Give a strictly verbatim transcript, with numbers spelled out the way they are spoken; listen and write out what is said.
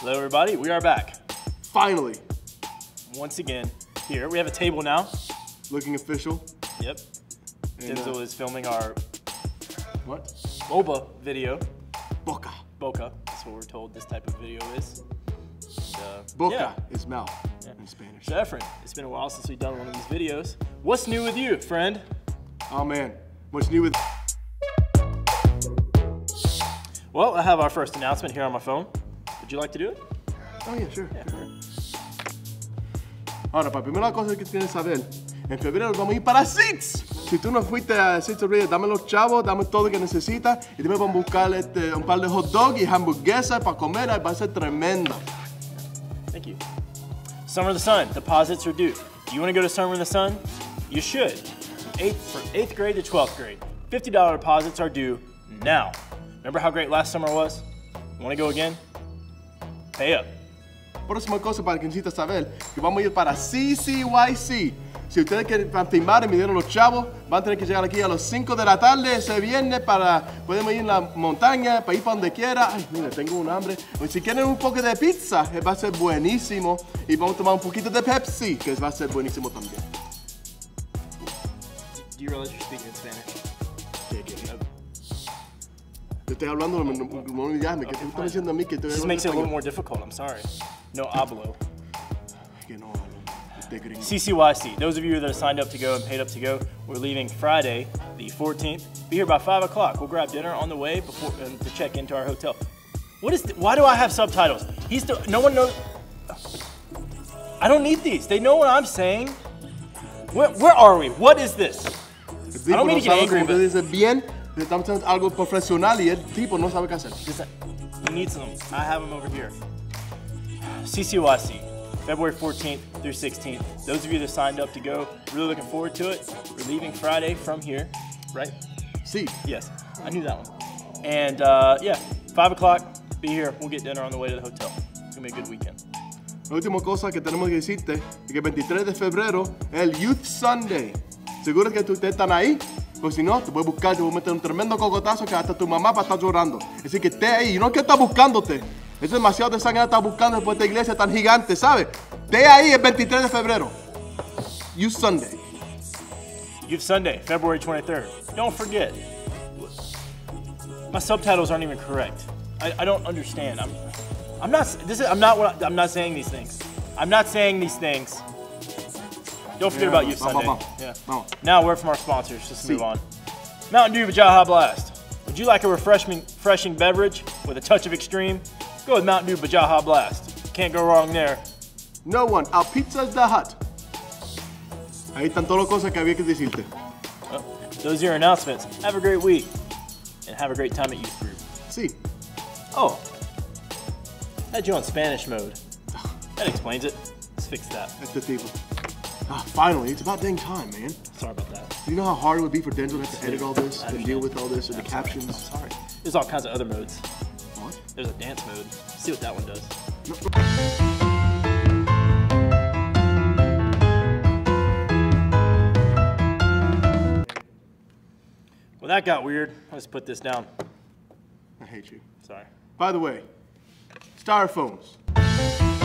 Hello everybody, we are back. Finally. Once again, here. We have a table now. Looking official. Yep. And Denzil uh, is filming our... What? Boba video. Boca. Boca, that's what we're told this type of video is. And, uh, Boca yeah. is mouth yeah. in Spanish. So Efren, it's been a while since we've done one of these videos. What's new with you, friend? Oh man, what's new with... Well, I have our first announcement here on my phone. Would you like to do it? Oh yeah, sure. Yeah. Sure. Ahora, para primera cosa que tienes que saber, en febrero vamos a ir para Sitz. Si tú no fuiste a Sitz Reyes, dame los chavos, dame todo lo que necesitas y te vamos a buscar este, un par de hot dogs y hamburguesas para comer. Va a ser tremendo. Thank you. Summer of the Sun, deposits are due. Do you want to go to Summer of the Sun? You should. From eighth, from eighth grade to twelfth grade, fifty dollar deposits are due now. Remember how great last summer was? Want to go again? Pay up. Próxima cosa para que necesitas saber, que vamos a ir para C C Y C. Si ustedes quieren firmar y me dieron los chavos, van a tener que llegar aquí a las cinco de la tarde ese viernes para podemos ir a la montaña, para ir para donde quiera. Ay, mira, tengo un hambre. Si quieren un poco de pizza, va a ser buenísimo. Y vamos a tomar un poquito de Pepsi, que va a ser buenísimo también. Do you realize you're speaking in Spanish? Te hablando de humanidad, me estás diciendo a mí que te This makes it a little more difficult, I'm sorry. No hablo. C C Y C, those of you that are signed up to go and paid up to go, we're leaving Friday the fourteenth. Be here by five o'clock. We'll grab dinner on the way before um, to check into our hotel. What is, why do I have subtitles? He's still, no one knows. I don't need these. They know what I'm saying. Where, where are we? What is this? I don't mean to get angry, but... Estamos haciendo algo profesional y el tipo no sabe qué hacer. You need some. I have them over here. C C Y C, February fourteenth through sixteenth. Those of you that signed up to go, really looking forward to it. We're leaving Friday from here, right? See. Yes, I knew that one. And uh, yeah, five o'clock, be here. We'll get dinner on the way to the hotel. It's going to be a good weekend. La última cosa que tenemos que decirte es que el veintitrés de febrero es el Youth Sunday. ¿Seguro que ustedes están ahí? Porque si no, te voy a buscar, te voy a meter un tremendo cocotazo que hasta tu mamá va a estar llorando. Así que esté ahí, no es que está buscándote. Es demasiado de sangre está buscando después de esta iglesia tan gigante, ¿sabes? Esté ahí el veintitrés de febrero. Youth Sunday. Youth Sunday, February twenty-third. Don't forget. My subtitles aren't even correct. I, I don't understand. I'm, I'm not. This is. I'm not. What I, I'm not saying these things. I'm not saying these things. Don't forget yeah, about Youth Sunday. Bah, bah, bah. Yeah. Bah. Now a word from our sponsors, just to move on. Mountain Dew Bajaja Blast. Would you like a refreshing, refreshing beverage with a touch of extreme? Go with Mountain Dew Bajaja Blast. Can't go wrong there. No one. Our pizza's the hut. Ahí están todas las cosas que había que decirte. Those are your announcements. Have a great week. And have a great time at Youth Group. See. Si. Oh. I had you on Spanish mode. That explains it. Let's fix that. That's the table. Ah, finally, it's about dang time, man. Sorry about that. You know how hard it would be for Denzil to have to edit all this, and deal with all this, and the captions? I'm sorry. There's all kinds of other modes. What? There's a dance mode. Let's see what that one does. No. Well, that got weird. Let's put this down. I hate you. Sorry. By the way, styrofoams.